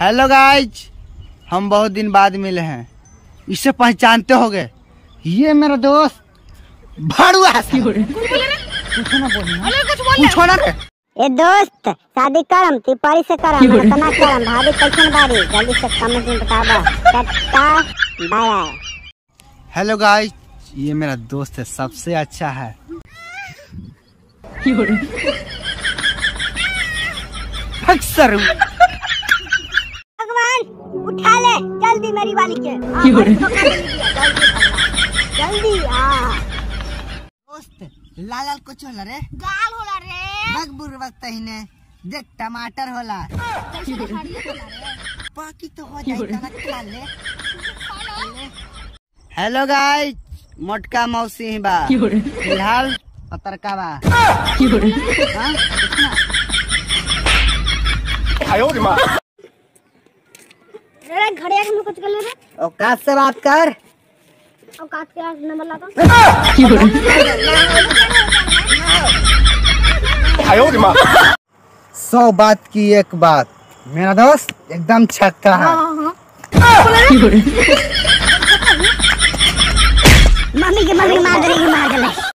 Hello guys, हम बहुत दिन बाद मिले हैं। इससे पहचानते होगे, ये मेरा दोस्त भड़ुआ। पूछो ना ए दोस्त, शादी करम ती पारी से करम, इतना करम भाभी कैसन बारी, जल्दी से कमेंट में बताओ। Tata bye. हेलो गाइज, ये मेरा दोस्त है, सबसे अच्छा है। भगवान उठा ले जल्दी मेरी वाली के। जल्दी आ दोस्त, लाल लाल कुछ होला रे, गाल होला रे, बगबुर वक्त हिने देख टमाटर होला, बाकी तो हो जाएगा ले। हेलो गाइस, मोटका मौसी ही बा, फिलहाल पतरका बा। घड़े कुछ कर ले, औकात से बात कर, औकात के नंबर ला दो। 100 बात की एक बात, मेरा दोस्त एकदम छक्का है। मम्मी के मम्मी मार देगी, मार देगी।